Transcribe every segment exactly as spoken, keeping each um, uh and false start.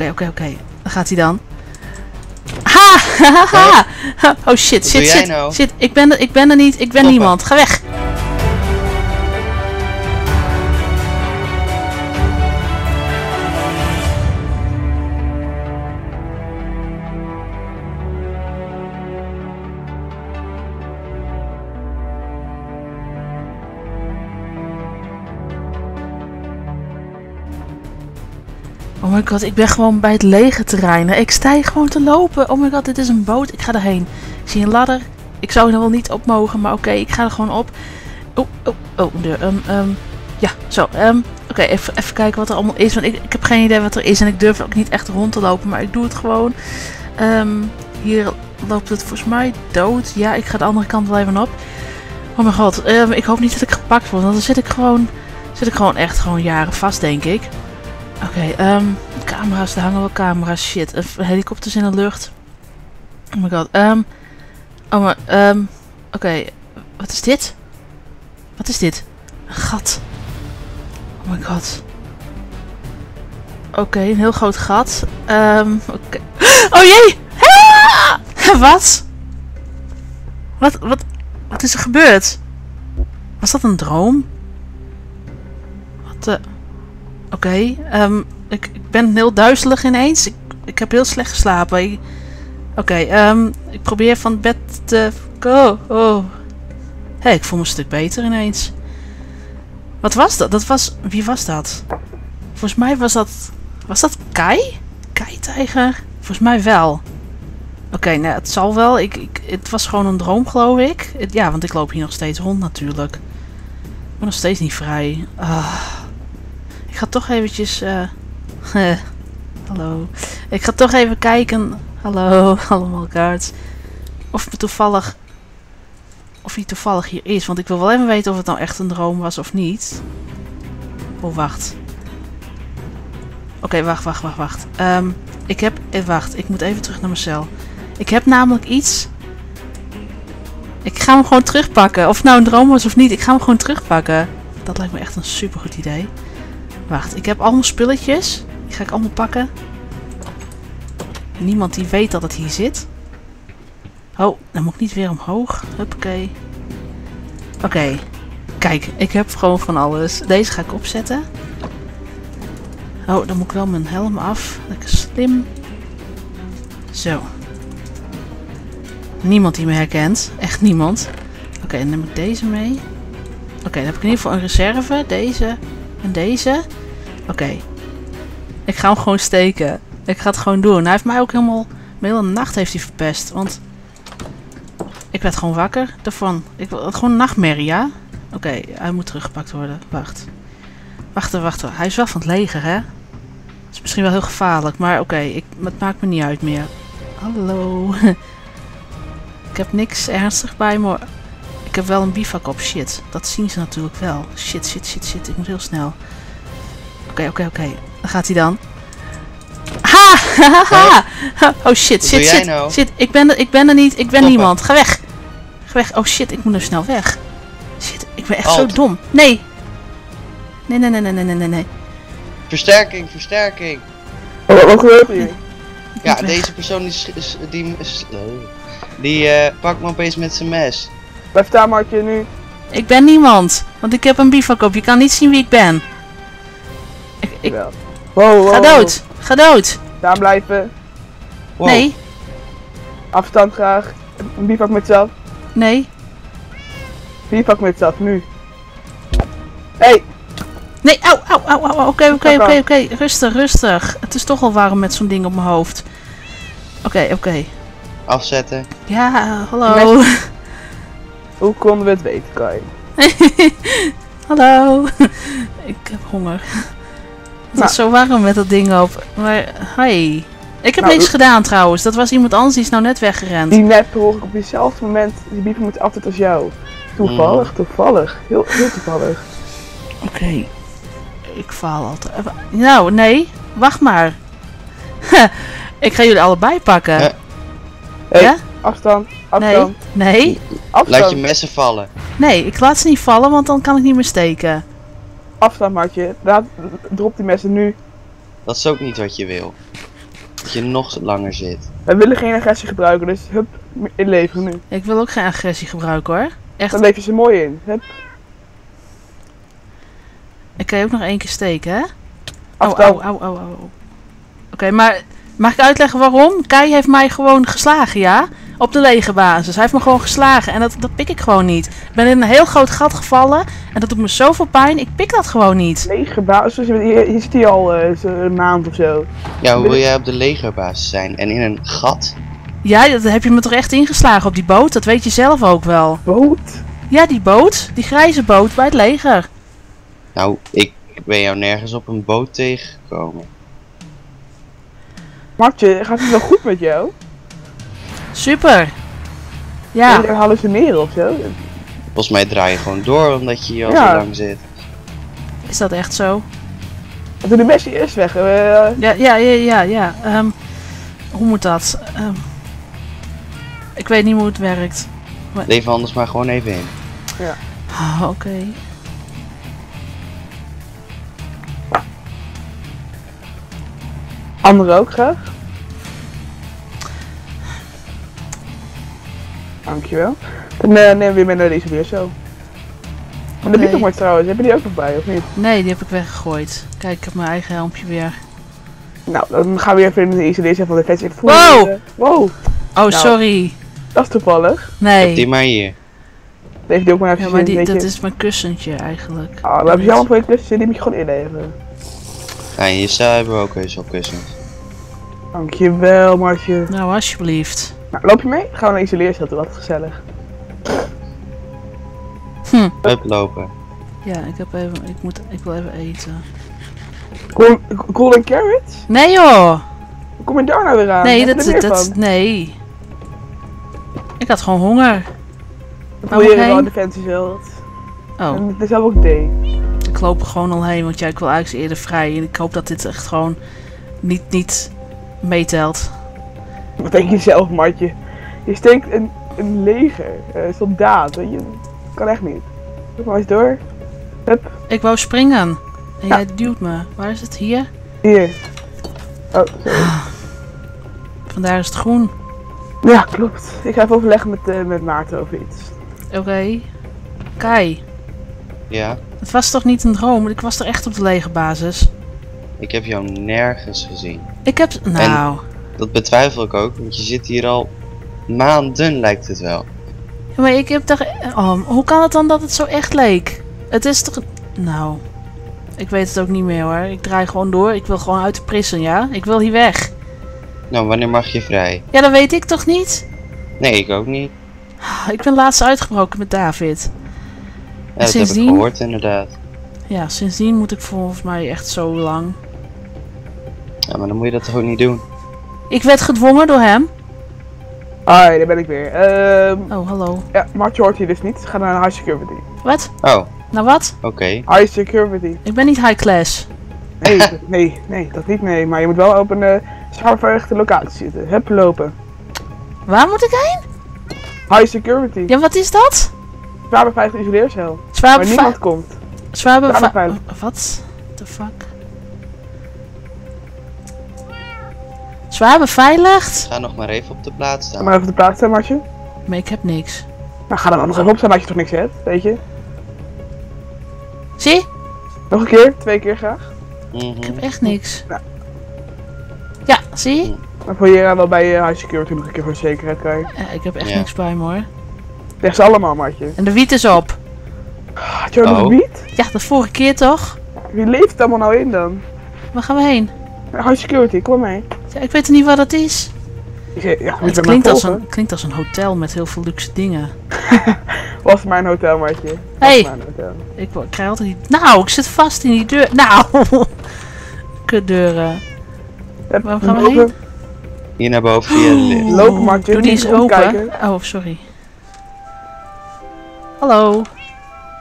Oké, oké, oké. Dan gaat hij dan. Ha! Haha! Oh shit, shit, shit. Nou? Shit, ik ben, ik ben er niet. Ik ben Toppen. niemand. Ga weg. Oh my god, ik ben gewoon bij het lege terrein. Ik stijg gewoon te lopen. Oh my god, dit is een boot. Ik ga erheen. Ik zie een ladder. Ik zou er wel niet op mogen, maar oké, okay, ik ga er gewoon op. Oh, oh, oh, een deur. Um, um, ja, zo. Um, oké, okay, even, even kijken wat er allemaal is. Want ik, ik heb geen idee wat er is en ik durf ook niet echt rond te lopen, maar ik doe het gewoon. Um, hier loopt het volgens mij dood. Ja, ik ga de andere kant wel even op. Oh my god, um, ik hoop niet dat ik gepakt word, want dan zit ik gewoon, zit ik gewoon echt gewoon jaren vast, denk ik. Oké, okay, um, camera's, daar hangen wel camera's, shit. Helikopters in de lucht. Oh my god, um, oh maar, um, oké, okay. Wat is dit? Wat is dit? Een gat. Oh my god. Oké, okay, een heel groot gat. Um, okay. Oh jee! Wat? Wat, wat, wat is er gebeurd? Was dat een droom? Wat de... Uh... Oké, okay, um, ik, ik ben heel duizelig ineens. Ik, ik heb heel slecht geslapen. Oké, okay, um, ik probeer van het bed te... Oh, oh. Hé, hey, ik voel me een stuk beter ineens. Wat was dat? Dat was... Wie was dat? Volgens mij was dat... Was dat Kai? Kai-tijger? Volgens mij wel. Oké, okay, nou, het zal wel. Ik, ik, het was gewoon een droom, geloof ik. Het, ja, want ik loop hier nog steeds rond natuurlijk. Ik ben nog steeds niet vrij. Ah... Ik ga toch eventjes... Uh, hallo. Ik ga toch even kijken... Hallo, allemaal kaart. Of het toevallig... Of hij toevallig hier is. Want ik wil wel even weten of het nou echt een droom was of niet. Oh, wacht. Oké, okay, wacht, wacht, wacht, wacht. Um, ik heb... Eh, wacht, ik moet even terug naar mijn cel. Ik heb namelijk iets... Ik ga hem gewoon terugpakken. Of het nou een droom was of niet, ik ga hem gewoon terugpakken. Dat lijkt me echt een supergoed idee. Wacht, ik heb allemaal spulletjes. Die ga ik allemaal pakken. Niemand die weet dat het hier zit. Oh, dan moet ik niet weer omhoog. Huppakee. Oké. Okay. Kijk, ik heb gewoon van alles. Deze ga ik opzetten. Oh, dan moet ik wel mijn helm af. Lekker slim. Zo. Niemand die me herkent. Echt niemand. Oké, okay, dan neem ik deze mee. Oké, okay, dan heb ik in ieder geval een reserve. Deze... En deze? Oké. Okay. Ik ga hem gewoon steken. Ik ga het gewoon doen. Hij heeft mij ook helemaal... De hele nacht heeft hij verpest. Want... Ik werd gewoon wakker daarvan. Ik had gewoon een nachtmerrie, ja? Oké, okay, hij moet teruggepakt worden. Wacht. Wachten, wachten. Hij is wel van het leger, hè? Dat is misschien wel heel gevaarlijk. Maar oké, okay, het maakt me niet uit meer. Hallo. Ik heb niks ernstig bij me... Ik heb wel een bivak op, shit. Dat zien ze natuurlijk wel. Shit, shit, shit, shit. Ik moet heel snel. Oké, okay, oké, okay, oké. Okay. Dan gaat hij dan. Ha! Haha! Oh shit, shit, shit. Nou? Shit, ik ben er, ik ben er niet. Ik ben Toppen. niemand. Ga weg. Ga weg. Oh shit, ik moet er snel weg. Shit, ik ben echt Alt. zo dom. Nee. Nee, nee, nee, nee, nee, nee, nee. Versterking, versterking. Oh, wat gebeurt hier? Ja, deze persoon is, is, die, is, die uh, pakt me opeens met zijn mes. Blijf daar, Martje, nu. Ik ben niemand, want ik heb een bivak op. Je kan niet zien wie ik ben. Ik, ik... Wow, wow, ga dood, wow. ga dood. Daar blijven. Wow. Nee. Afstand graag. Een bivak met zelf. Nee. Bivak met zelf, nu. Hé. Hey. Nee, au, au, au, au. Oké, oké, oké, oké. Rustig, rustig. Het is toch al warm met zo'n ding op mijn hoofd. Oké, okay, oké. Okay. Afzetten. Ja, hallo. Met... Hoe konden we het weten, Kai? Hallo. Ik heb honger. Het nou. is zo warm met dat ding op. Maar, hi. Ik heb nou, niks gedaan trouwens. Dat was iemand anders, die is nou net weggerend. Die net hoor ik op diezelfde moment. Die bieven moet altijd als jou. Toevallig, mm. toevallig. Heel, heel toevallig. Oké. Okay. Ik faal altijd. Nou, nee. Wacht maar. Ik ga jullie allebei pakken. Huh? Hey, ja? Afstand. Afstand. Nee, nee. Afstand. Laat je messen vallen. Nee, ik laat ze niet vallen, want dan kan ik niet meer steken. Afstand, Martje. Drop die messen nu. Dat is ook niet wat je wil. je nog langer zit. We willen geen agressie gebruiken, dus hup, inleveren nu. Ik wil ook geen agressie gebruiken hoor. Echt. Dan leef je ze mooi in, hup. Ik kan je ook nog één keer steken, hè? Au, au, au, au, au. Oké, maar mag ik uitleggen waarom? Kai heeft mij gewoon geslagen, ja? Op de lege basis. Hij heeft me gewoon geslagen en dat, dat pik ik gewoon niet. Ik ben in een heel groot gat gevallen en dat doet me zoveel pijn. Ik pik dat gewoon niet. Lege basis? Je, je, je zit hier al uh, een maand of zo. Ja, hoe wil jij op de legerbasis zijn en in een gat? Ja, dat heb je me toch echt ingeslagen op die boot? Dat weet je zelf ook wel. Boot? Ja, die boot. Die grijze boot bij het leger. Nou, ik ben jou nergens op een boot tegengekomen. Martje, gaat het wel goed met jou? Super! Ja. Ben je hallucineren ofzo? Volgens mij draai je gewoon door omdat je hier al ja. zo lang zit. Is dat echt zo? Doe de messie eerst weg. Uh... Ja, ja, ja, ja. ja. Um, hoe moet dat? Um, ik weet niet hoe het werkt. Maar... Leef anders maar gewoon even in. Ja. Oh, oké. Okay. Anderen ook graag. Dankjewel. Dan uh, nemen we weer mee naar deze weer zo. Maar de biedt nog trouwens, heb je die ook nog bij of niet? Nee, die heb ik weggegooid. Kijk, ik heb mijn eigen helmpje weer. Nou, dan gaan we weer even in de I C D zijn van de Vets. Wow! Uh, wow! Oh, nou, sorry. Dat is toevallig. Nee. Heb die maar hier. Leef die ook maar even ja, maar die, in, dat is mijn kussentje eigenlijk. Ah, dan heb je allemaal voor je kussentje, die moet je gewoon inleveren. Ja, en hier hebben we ook eens op kussens. Dankjewel, Martje. Nou, alsjeblieft. Nou, loop je mee? Gaan we naar isoleercel toe, wat gezellig. Hm. Hup, lopen. Ja, ik heb even, ik moet, ik wil even eten. Golden, golden carrots? Nee joh! Hoe kom je daar nou weer aan? Nee, dat, dat, dat, nee. Ik had gewoon honger. Dat wil je wel in de fancy wereld. Oh. En het is ook thee. Ik loop er gewoon al heen, want jij ja, ik wil eigenlijk eerder vrij. En ik hoop dat dit echt gewoon niet, niet meetelt. Wat denk je zelf, Martje? Je steekt een, een leger, een soldaat, weet je? Kan echt niet. Doe maar eens door. Hup. Ik wou springen. En ja. jij duwt me. Waar is het? Hier? Hier. Oh, sorry. Vandaar is het groen. Ja, klopt. Ik ga even overleggen met, uh, met Maarten over iets. Oké. Okay. Kai. Ja? Het was toch niet een droom? Ik was er echt op de lege basis. Ik heb jou nergens gezien. Ik heb... Nou... En... Dat betwijfel ik ook, want je zit hier al maanden, lijkt het wel. Ja, maar ik heb toch... Oh, hoe kan het dan dat het zo echt leek? Het is toch... Nou... Ik weet het ook niet meer hoor. Ik draai gewoon door. Ik wil gewoon uit de prison, ja? Ik wil hier weg. Nou, wanneer mag je vrij? Ja, dat weet ik toch niet? Nee, ik ook niet. Ik ben laatst uitgebroken met David. Ja, dat sindsdien... heb ik gehoord, inderdaad. Ja, sindsdien moet ik volgens mij echt zo lang. Ja, maar dan moet je dat toch ook niet doen? Ik werd gedwongen door hem. Hoi, daar ben ik weer. Um, oh, hallo. Ja, Martje hoort hier dus niet. Ga naar high security. Wat? Oh. Nou wat? Oké. Okay. High security. Ik ben niet high class. Nee, nee, nee, dat niet, nee. Maar je moet wel op een uh, zwaar verheugde locatie zitten. Hup, lopen. Waar moet ik heen? High security. Ja, wat is dat? Zwaar beveiligde isoleercel. Zwaar waar niemand komt. Zwaar beveiligde. Wat? The fuck? Zwaar beveiligd. Ga nog maar even op de plaats staan. Ga maar even op de plaats staan, Martje. Maar ik heb niks. Nou, ga dan nog even op staan, dat je toch niks hebt, weet je? Zie? Nog een keer, twee keer graag. Mm-hmm. Ik heb echt niks. Nou. Ja, zie? Mm. Dan voel je je wel bij uh, high security nog een keer voor zekerheid kijken. Ja, ik heb echt ja. niks bij me hoor. Leg ze allemaal, Martje. En de wiet is op. Had je ook nog wiet? Ja, de vorige keer toch? Wie leeft het allemaal nou in dan? Waar gaan we heen? High security, kom maar mee. Ja, ik weet niet wat dat is. Ja, ja, het klinkt als, een, klinkt als een hotel met heel veel luxe dingen. Was maar een hotel, Martje. Was hey. maar een hotel. Ik, ik krijg altijd die... Nou, ik zit vast in die deur. Nou! Kutdeuren. Ja, waar gaan we heen? Hier naar boven via de lift. Lopen, Martje. Doe die eens open. Oh, sorry. Hallo.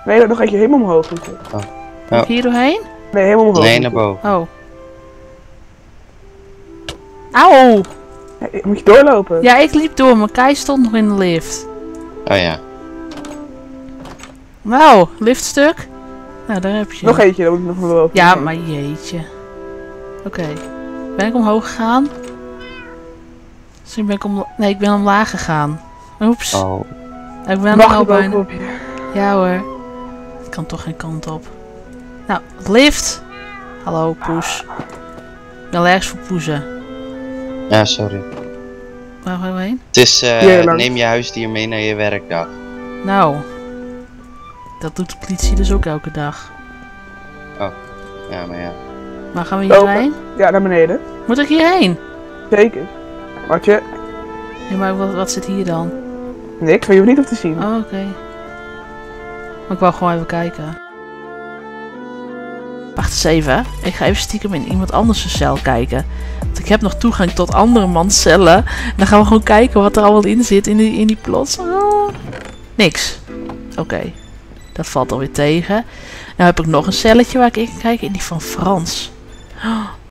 Nee, dat nog eentje helemaal omhoog. Oh. Oh. Hier doorheen? Nee, helemaal omhoog. Nee, naar boven. Oh. Auw! Ja, moet je doorlopen? Ja, ik liep door, maar Kai stond nog in de lift. Oh ja. Wauw, liftstuk. Nou, daar heb je. Nog eentje, dan moet ik nog wel. Ja, maar jeetje. Oké. Okay. Ben ik omhoog gegaan? Dus ik ben, om... nee, ik ben omlaag gegaan. Oeps. Oh. Ik ben al bijna. Op. Ja hoor. Het kan toch geen kant op. Nou, lift. Hallo, poes. Ik ben allergisch voor poezen. Ja, sorry. Waar gaan we heen? Het is, uh, ja, neem je huisdier mee naar je werkdag. Nou. Dat doet de politie dus ook elke dag. Oh, ja, maar ja. Maar gaan we hierheen? Ja, naar beneden. Moet ik hierheen? Zeker. Watje. Ja, maar wat, wat zit hier dan? Niks, maar je hoeft niet op te zien. Oh, oké. Okay. Maar ik wou gewoon even kijken. Wacht eens even. Ik ga even stiekem in iemand anders' cel kijken. Want ik heb nog toegang tot andere mans cellen. En dan gaan we gewoon kijken wat er allemaal in zit in die, in die plots. Oh. Niks. Oké. Okay. Dat valt alweer tegen. Nou heb ik nog een celletje waar ik in kijk. In die van Frans. Oh,